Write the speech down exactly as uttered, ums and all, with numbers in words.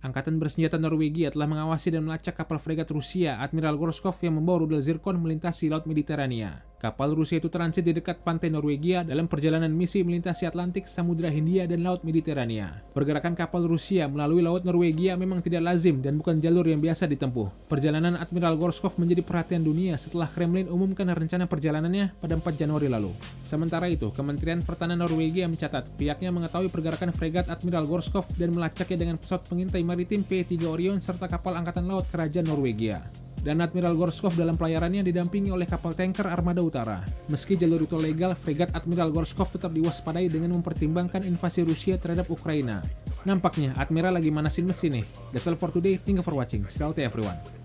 Angkatan Bersenjata Norwegia telah mengawasi dan melacak kapal fregat Rusia Admiral Gorshkov yang membawa rudal Zircon melintasi Laut Mediterania. Kapal Rusia itu transit di dekat pantai Norwegia dalam perjalanan misi melintasi Atlantik, Samudra Hindia, dan Laut Mediterania. Pergerakan kapal Rusia melalui Laut Norwegia memang tidak lazim dan bukan jalur yang biasa ditempuh. Perjalanan Admiral Gorshkov menjadi perhatian dunia setelah Kremlin umumkan rencana perjalanannya pada empat Januari lalu. Sementara itu, Kementerian Pertahanan Norwegia mencatat pihaknya mengetahui pergerakan fregat Admiral Gorshkov dan melacaknya dengan pesawat pengintai maritim P tiga Orion serta kapal Angkatan Laut Kerajaan Norwegia. Dan Admiral Gorshkov dalam pelayarannya didampingi oleh kapal tanker Armada Utara. Meski jalur itu legal, fregat Admiral Gorshkov tetap diwaspadai dengan mempertimbangkan invasi Rusia terhadap Ukraina. Nampaknya Admiral lagi manasin mesin nih. That's all for today, thank you for watching. Stay healthy everyone.